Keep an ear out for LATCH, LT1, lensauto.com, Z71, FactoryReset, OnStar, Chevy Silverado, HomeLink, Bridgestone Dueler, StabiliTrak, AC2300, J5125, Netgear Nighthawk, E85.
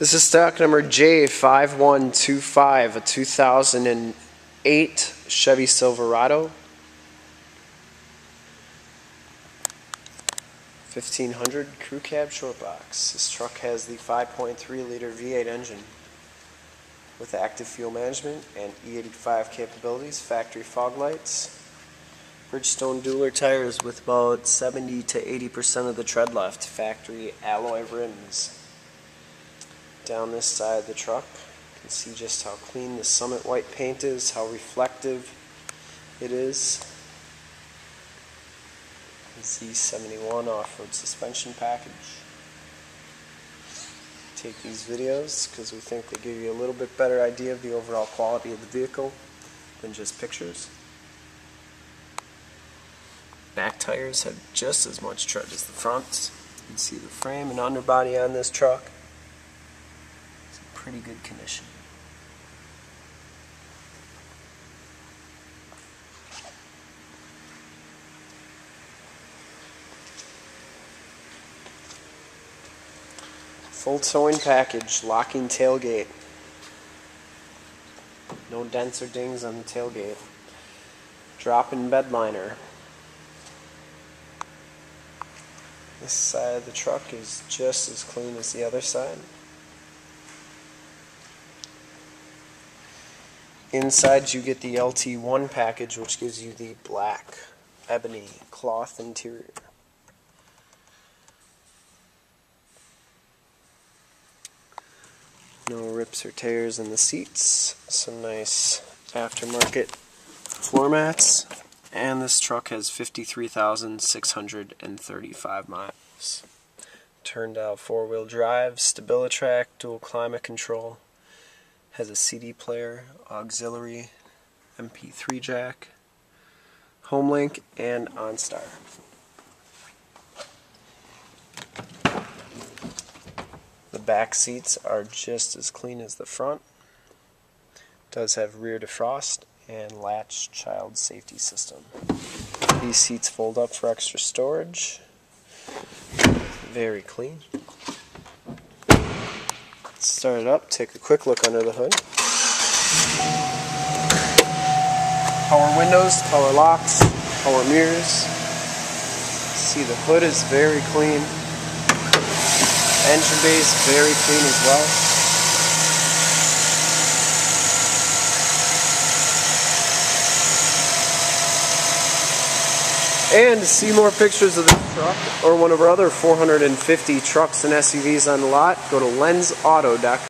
This is stock number J5125, a 2008 Chevy Silverado. 1500 crew cab short box. This truck has the 5.3 liter V8 engine with active fuel management and E85 capabilities, factory fog lights, Bridgestone Dueler tires with about 70 to 80% of the tread left, factory alloy rims. Down this side of the truck, you can see just how clean the Summit white paint is, how reflective it is. The Z71 off-road suspension package. Take these videos because we think they give you a little bit better idea of the overall quality of the vehicle than just pictures. Back tires have just as much tread as the fronts. You can see the frame and underbody on this truck. Pretty good condition. Full towing package, locking tailgate. No dents or dings on the tailgate. Drop-in bed liner. This side of the truck is just as clean as the other side. Inside you get the LT1 package, which gives you the black ebony cloth interior. No rips or tears in the seats. Some nice aftermarket floor mats. And this truck has 53,635 miles. Turned out four-wheel drive, StabiliTrak, dual climate control. Has a CD player, auxiliary, MP3 jack, HomeLink, and OnStar. The back seats are just as clean as the front. It does have rear defrost and LATCH child safety system. These seats fold up for extra storage. Very clean. Start it up, take a quick look under the hood. Power windows, power locks, power mirrors. See, the hood is very clean. Engine bay is very clean as well. And to see more pictures of this truck or one of our other 450 trucks and SUVs on the lot, go to lensauto.com.